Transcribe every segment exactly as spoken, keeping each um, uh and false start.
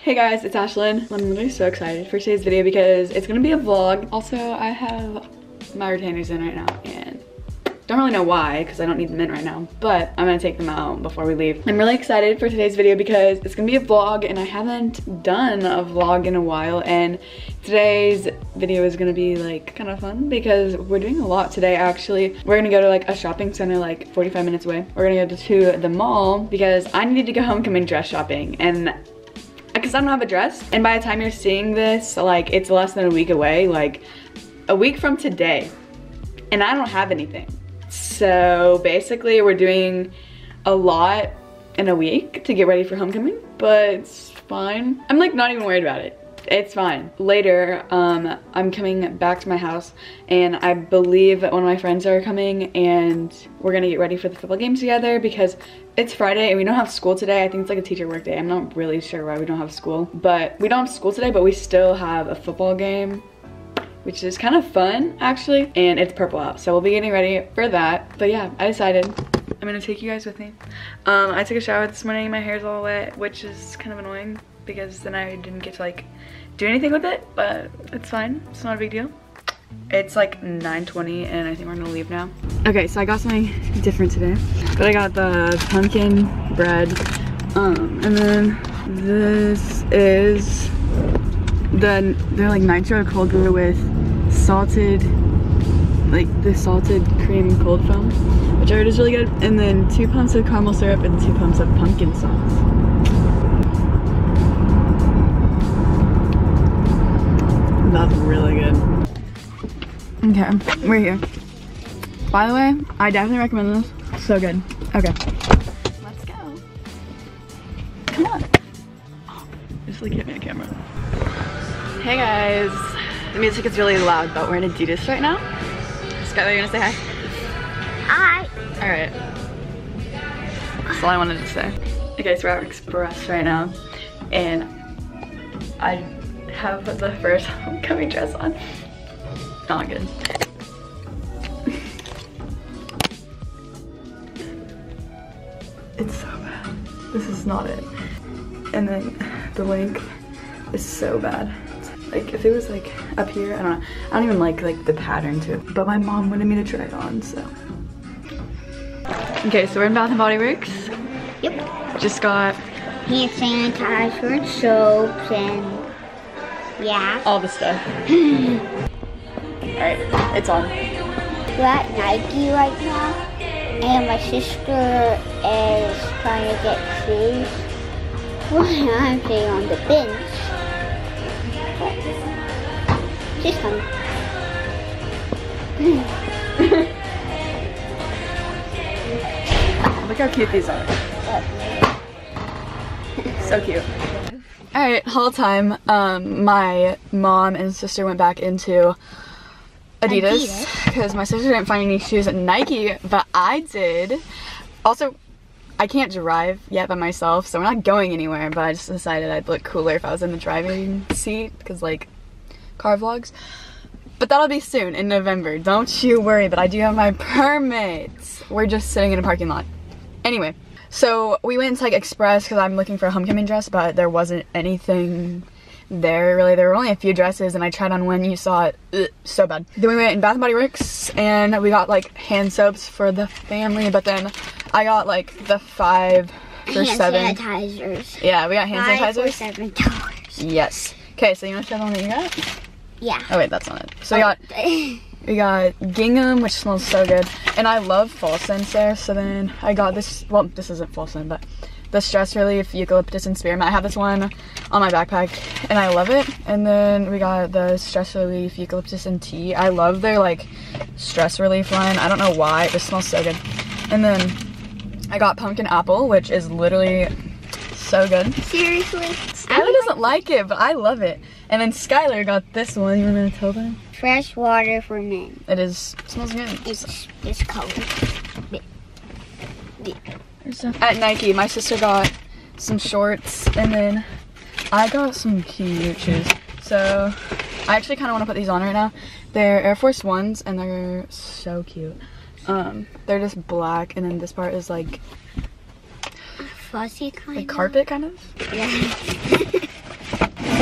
Hey guys, it's Ashlyn. I'm really so excited for today's video because it's gonna be a vlog. Also, I have my retainers in right now and don't really know why because I don't need them in right now, but I'm gonna take them out before we leave. I'm really excited for today's video because it's gonna be a vlog and I haven't done a vlog in a while, and today's video is gonna be like kind of fun because we're doing a lot today actually. We're gonna go to like a shopping center like forty-five minutes away. We're gonna go to the mall because I needed to go home and come in dress shopping, and because I don't have a dress, and by the time you're seeing this, like, it's less than a week away, like a week from today, and I don't have anything. So basically we're doing a lot in a week to get ready for homecoming, but it's fine. I'm like not even worried about it. It's fine. Later, um, I'm coming back to my house, and I believe that one of my friends are coming, and we're gonna get ready for the football game together because it's Friday and we don't have school today. I think it's like a teacher work day. I'm not really sure why we don't have school, but we don't have school today, but we still have a football game, which is kind of fun actually, and it's purple out, so we'll be getting ready for that. But yeah, I decided I'm gonna take you guys with me. Um, I took a shower this morning. My hair's all wet, which is kind of annoying, because then I didn't get to like do anything with it, but it's fine. It's not a big deal. It's like nine twenty and I think we're gonna leave now. Okay, so I got something different today, but I got the pumpkin bread, um, and then this is the, they're like nitro cold brew with salted, like the salted cream cold foam, which I heard is really good, and then two pumps of caramel syrup and two pumps of pumpkin sauce. That's really good. Okay, we're here. By the way, I definitely recommend this. So good. Okay. Let's go. Come on. Oh, just like hit me a camera. Hey guys. The music is really loud, but we're in Adidas right now. Skyler, you wanna say hi? Hi. Alright. That's all I wanted to say. Okay, so we're at Express right now, and I have the first homecoming dress on. Not good. It's so bad. This is not it. And then the link is so bad. Like if it was like up here, I don't know. I don't even like like the pattern too. But my mom wanted me to try it on, so. Okay, so we're in Bath and Body Works. Yep. Just got hand sanitizer, soaps, and yeah, all the stuff. Alright, it's on. We're at Nike right now, and my sister is trying to get shoes. Well, I'm sitting on the bench. But she's coming. Look how cute these are. So cute. All right, haul time. Um, my mom and sister went back into Adidas because my sister didn't find any shoes at Nike, but I did. Also, I can't drive yet by myself, so we're not going anywhere, but I just decided I'd look cooler if I was in the driving seat because, like, car vlogs. But that'll be soon in November. Don't you worry, but I do have my permits. We're just sitting in a parking lot. Anyway. So we went to like Express because I'm looking for a homecoming dress, but there wasn't anything there really. There were only a few dresses, and I tried on one. You saw it, ugh, so bad. Then we went in Bath and Body Works, and we got like hand soaps for the family. But then I got like the five for hand seven. Sanitizers. Yeah, we got hand five sanitizers. For seven dollars. Yes. Okay, so you want to show them what you got? Yeah. Oh wait, that's not it. So oh. we got. We got gingham, which smells so good, and I love fall scents there, so then I got this, well, this isn't fall scent, but the Stress Relief Eucalyptus and Spearmint. I have this one on my backpack, and I love it, and then we got the Stress Relief Eucalyptus and Tea. I love their, like, stress relief line. I don't know why. It just smells so good. And then I got Pumpkin Apple, which is literally so good. Seriously? Skyler doesn't like it, but I love it. And then Skyler got this one. You want to tell them? Fresh water for men. It is. It smells good. It's it's cold. At Nike, my sister got some shorts, and then I got some cute shoes. So I actually kind of want to put these on right now. They're Air Force Ones, and they're so cute. Um, they're just black, and then this part is like fuzzy kind, like carpet kind of. Yeah.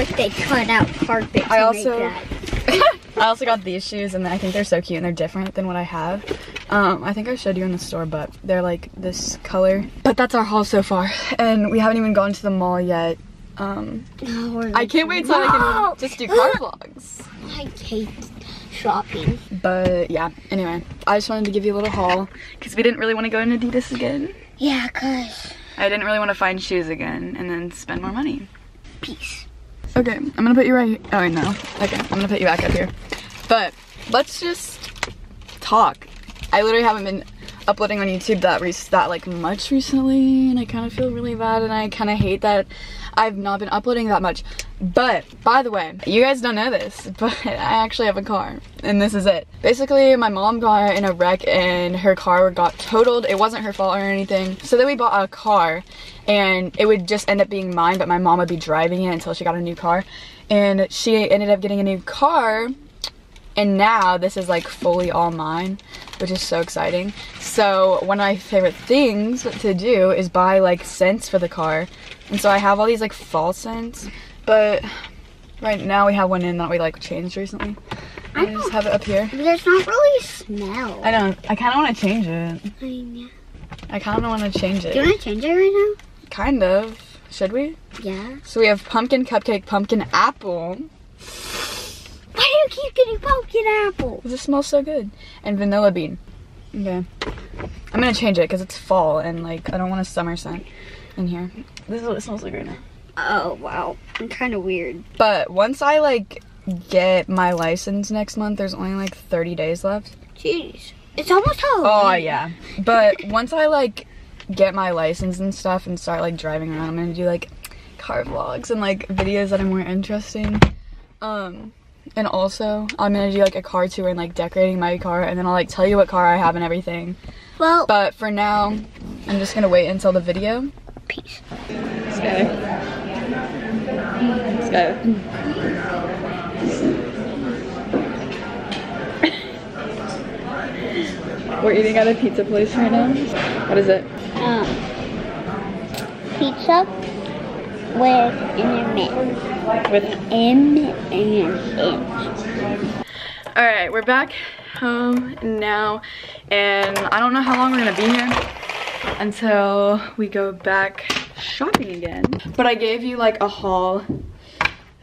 wish they cut out carpet to I also, make that. I also got these shoes, and I think they're so cute, and they're different than what I have. Um, I think I showed you in the store, but they're like this color. But that's our haul so far, and we haven't even gone to the mall yet. Um, no, I can't wait till no. I can just do car vlogs. I hate shopping. But yeah, anyway, I just wanted to give you a little haul because we didn't really want to go in Adidas again. Yeah, cause I didn't really want to find shoes again and then spend more money. Peace. Okay, I'm gonna put you right. Oh no. Okay, I'm gonna put you back up here. But let's just talk. I literally haven't been uploading on YouTube that re that like much recently, and I kind of feel really bad, and I kind of hate that I've not been uploading that much. But by the way, you guys don't know this, but I actually have a car, and this is it. Basically, my mom got in a wreck, and her car got totaled. It wasn't her fault or anything. So then we bought a car, and it would just end up being mine, but my mom would be driving it until she got a new car, and she ended up getting a new car. And now this is like fully all mine, which is so exciting. So one of my favorite things to do is buy like scents for the car. And so I have all these like fall scents, but right now we have one in that we like changed recently. I, I just have it up here. There's not really a smell. I know. I kind of want to change it. I know. I kind of want to change it. Do you want to change it right now? Kind of. Should we? Yeah. So we have pumpkin cupcake, pumpkin apple. Why do you keep getting pumpkin apple? Because it smells so good. And vanilla bean. Okay. I'm going to change it because it's fall and, like, I don't want a summer scent in here. This is what it smells like right now. Oh, wow. I'm kind of weird. But once I, like, get my license next month, there's only, like, thirty days left. Jeez. It's almost home. Oh, yeah. But once I, like, get my license and stuff and start, like, driving around, I'm going to do, like, car vlogs and, like, videos that are more interesting. Um... And also, I'm gonna do like a car tour and like decorating my car, and then I'll like tell you what car I have and everything. Well, but for now, I'm just gonna wait until the video. Peace. Skyler. Skyler. We're eating at a pizza place right now. What is it? Um, pizza. With an M. With M and M. Alright, we're back home now, and I don't know how long we're gonna be here until we go back shopping again. But I gave you like a haul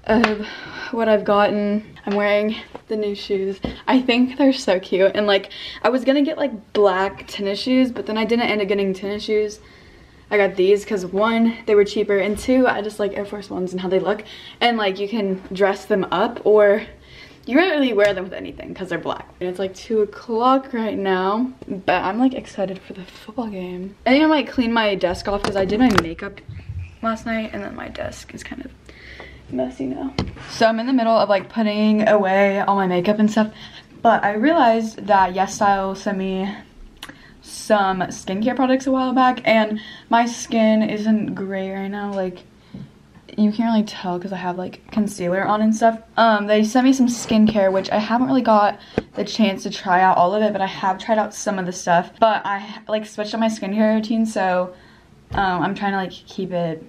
of what I've gotten. I'm wearing the new shoes. I think they're so cute, and like I was gonna get like black tennis shoes, but then I didn't end up getting tennis shoes. I got these because one, they were cheaper, and two, I just like Air Force Ones and how they look, and like you can dress them up, or you rarely wear them with anything because they're black. And it's like two o'clock right now, but I'm like excited for the football game. I think I might clean my desk off because I did my makeup last night, and then my desk is kind of messy now. So I'm in the middle of like putting away all my makeup and stuff, but I realized that YesStyle sent me some skincare products a while back, and my skin isn't great right now. Like, you can't really tell because I have like concealer on and stuff. Um they sent me some skincare, which I haven't really got the chance to try out all of it, but I have tried out some of the stuff. But I like switched on my skincare routine, so um I'm trying to like keep it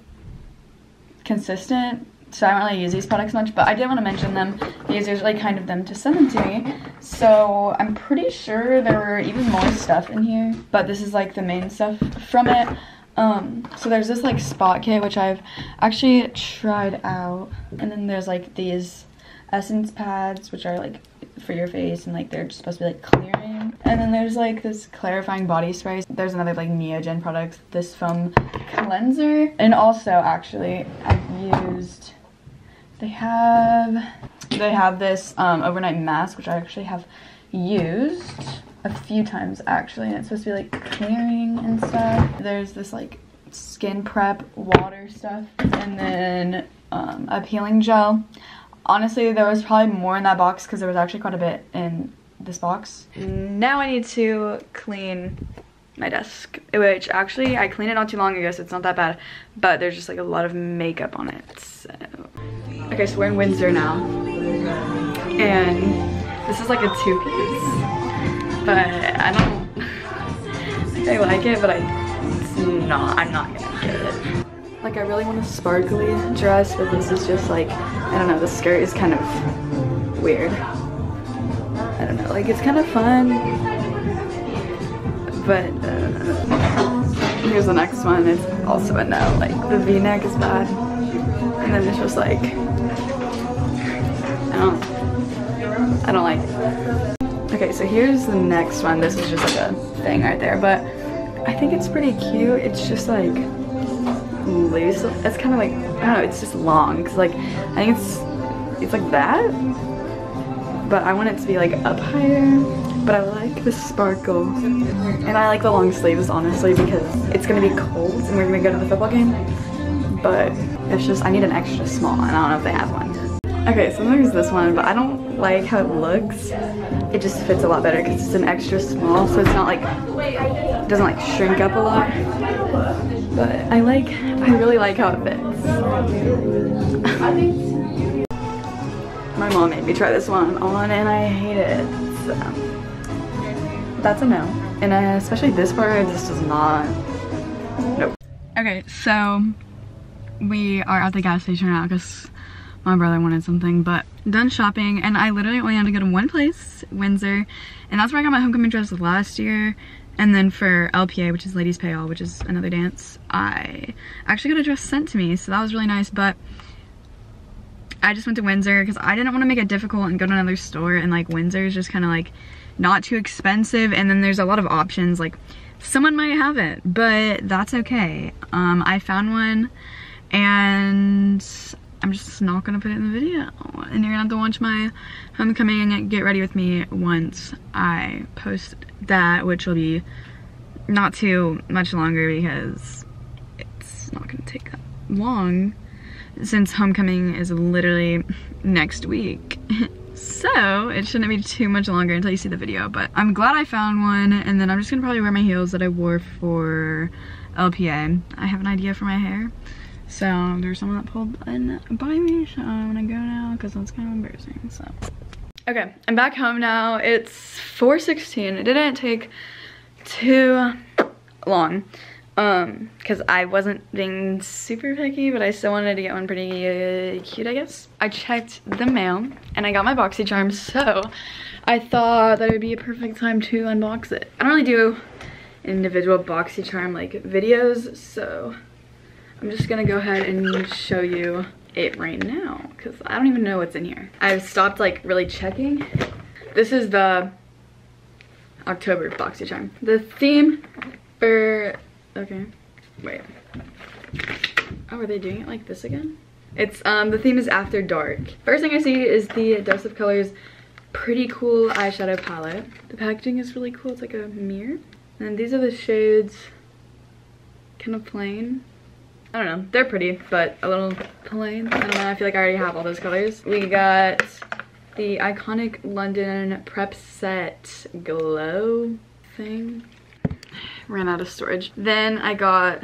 consistent, so I don't really use these products much. But I did want to mention them. These are like kind of them to send them to me. So I'm pretty sure there were even more stuff in here, but this is like the main stuff from it. Um, so there's this like spot kit, which I've actually tried out. And then there's like these essence pads, which are like for your face, and like they're just supposed to be like clearing. And then there's like this clarifying body spray. There's another like Neogen product, this foam cleanser. And also actually I've used, they have... They have this um, overnight mask, which I actually have used a few times actually, and it's supposed to be like clearing and stuff. There's this like skin prep water stuff, and then um, a peeling gel. Honestly, there was probably more in that box because there was actually quite a bit in this box. Now I need to clean my desk, which actually I cleaned it not too long ago, so it's not that bad, but there's just like a lot of makeup on it. So. Okay, so we're in Windsor now, and this is like a two-piece, but I don't, I like it, but I, it's not, I'm not gonna get it. Like, I really want a sparkly dress, but this is just like, I don't know, the skirt is kind of weird. I don't know, like, it's kind of fun, but uh, here's the next one. It's also a no. Like, the v-neck is bad, and then it's just like, I don't, I don't like it. Okay, so here's the next one. This is just like a thing right there, but I think it's pretty cute. It's just like loose. It's kind of like, I don't know, it's just long. Cause like, I think it's, it's like that, but I want it to be like up higher, but I like the sparkle. And I like the long sleeves, honestly, because it's gonna be cold and we're gonna go to the football game, but it's just, I need an extra small, and I don't know if they have one. Okay, so there's this one, but I don't like how it looks. It just fits a lot better because it's an extra small, so it's not like, it doesn't like shrink up a lot. But I like, I really like how it fits. My mom made me try this one on and I hate it. So that's a no. And I, especially this part, this does not, nope. Okay, so we are at the gas station now because my brother wanted something, but done shopping, and I literally only had to go to one place, Windsor, and that's where I got my homecoming dress last year. And then for L P A, which is Ladies Pay All, which is another dance, I actually got a dress sent to me, so that was really nice. But I just went to Windsor because I didn't want to make it difficult and go to another store, and like Windsor is just kind of like not too expensive, and then there's a lot of options. Like, someone might have it, but that's okay. Um, I found one, and I'm just not gonna put it in the video, and you're gonna have to watch my homecoming get ready with me once I post that, which will be not too much longer because it's not gonna take that long since homecoming is literally next week. So it shouldn't be too much longer until you see the video, but I'm glad I found one, and then I'm just gonna probably wear my heels that I wore for L P A. I have an idea for my hair. So there's someone that pulled in by me, so I'm gonna go now because that's kind of embarrassing. So okay, I'm back home now. It's four sixteen. It didn't take too long um because I wasn't being super picky, but I still wanted to get one pretty uh, cute, I guess. I checked the mail and I got my BoxyCharm, so I thought that it would be a perfect time to unbox it. I don't really do individual BoxyCharm like videos, so I'm just gonna go ahead and show you it right now because I don't even know what's in here. I've stopped like really checking. This is the October BoxyCharm. The theme for, okay, wait. Oh, are they doing it like this again? It's, um, the theme is After Dark. First thing I see is the Dose of Colors Pretty Cool eyeshadow palette. The packaging is really cool. It's like a mirror. And these are the shades, kind of plain. I don't know, they're pretty, but a little plain. I don't know, I feel like I already have all those colors. We got the Iconic London Prep Set Glow thing. Ran out of storage. Then I got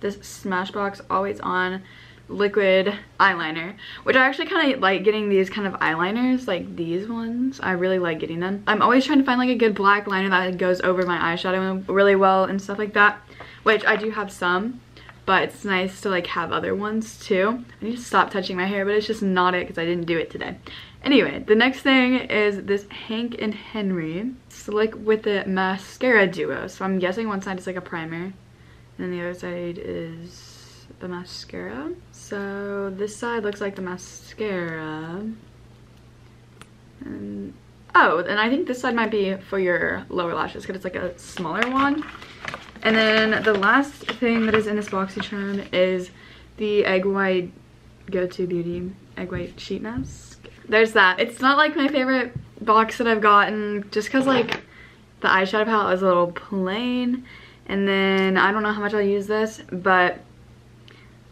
this Smashbox Always On Liquid Eyeliner, which I actually kind of like getting these kind of eyeliners, like these ones. I really like getting them. I'm always trying to find like a good black liner that goes over my eyeshadow really well and stuff like that, which I do have some. But it's nice to like have other ones too. I need to stop touching my hair, but it's just not it because I didn't do it today. Anyway, the next thing is this Hank and Henry Slick With It Mascara Duo. So I'm guessing one side is like a primer and then the other side is the mascara. So this side looks like the mascara. And oh, and I think this side might be for your lower lashes because it's like a smaller one. And then the last thing that is in this BoxyCharm is the Egg White Go To Beauty Egg White Sheet Mask. There's that. It's not like my favorite box that I've gotten just because like the eyeshadow palette is a little plain. And then I don't know how much I'll use this, but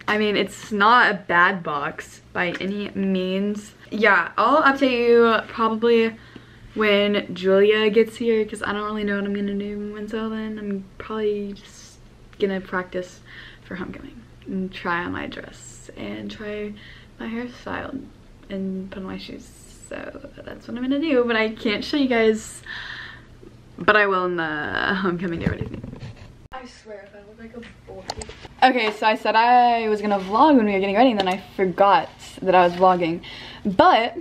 I mean, it's not a bad box by any means. Yeah, I'll update you probably when Julia gets here because I don't really know what I'm gonna do until then. I'm probably just gonna practice for homecoming and try on my dress and try my hairstyle and put on my shoes. So that's what I'm gonna do, but I can't show you guys, but I will in the homecoming day or anything. I swear if I look like a boy. Okay, so I said I was gonna vlog when we were getting ready, and then I forgot that I was vlogging. But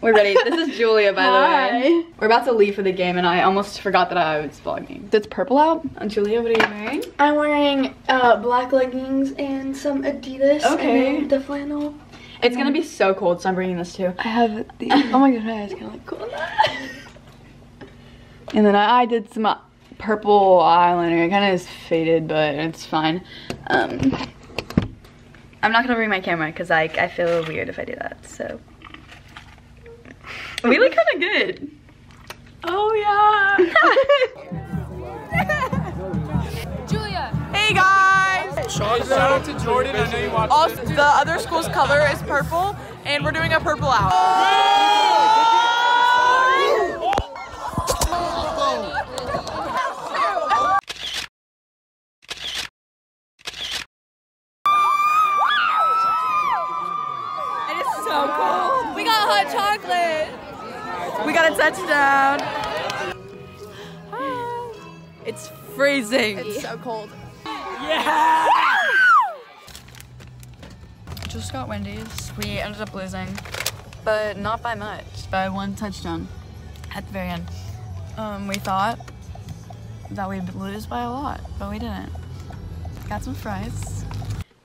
we're ready. This is Julia, by Hi. the way. We're about to leave for the game, and I almost forgot that I was vlogging. It's purple out. And Julia, what are you wearing? I'm wearing uh, black leggings and some Adidas. Okay. And the flannel. It's gonna be so cold, so I'm bringing this too. I have the. Oh my god, my eyes kind of like cold. And then I, I did some uh, purple eyeliner. It kind of is faded, but it's fine. Um, I'm not gonna bring my camera because I I feel weird if I do that. So we look kind of good. Oh yeah. Julia. Hey guys. Shout out to Jordan, I know you watched also, it. The other school's color is purple, and we're doing a purple out. It is so cold. We got hot chocolate. We got a touchdown. It's freezing. It's so cold. Yeah! Just got Wendy's. We ended up losing, but not by much. By one touchdown at the very end. Um, we thought that we'd lose by a lot, but we didn't. Got some fries.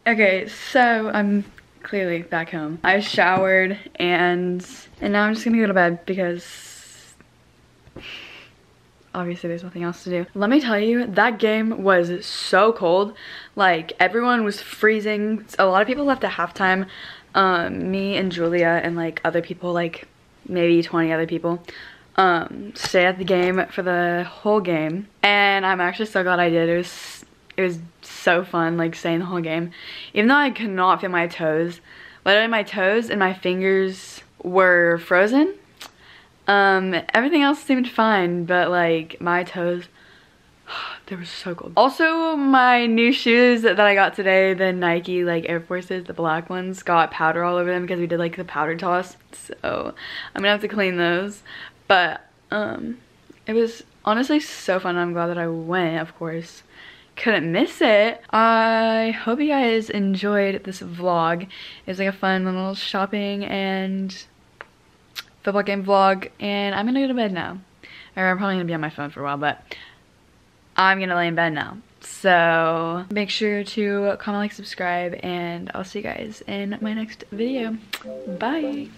Okay, so I'm clearly back home. I showered and and now I'm just gonna go to bed because obviously there's nothing else to do. Let me tell you, that game was so cold. Like, everyone was freezing. A lot of people left at halftime. Um, me and Julia and like other people, like maybe twenty other people, um, stayed at the game for the whole game. And I'm actually so glad I did. It was, it was so fun, like staying the whole game. Even though I could not feel my toes. Literally my toes and my fingers were frozen. Um, everything else seemed fine, but like my toes, they were so cold. Also, my new shoes that I got today, the Nike like Air Forces, the black ones, got powder all over them because we did like the powder toss. So I'm gonna have to clean those. But um, it was honestly so fun. I'm glad that I went, of course. Couldn't miss it. I hope you guys enjoyed this vlog. It was like a fun little shopping and football game vlog, and I'm gonna go to bed now. Or I'm probably gonna be on my phone for a while, but I'm gonna lay in bed now. So make sure to comment, like, subscribe, and I'll see you guys in my next video. Bye.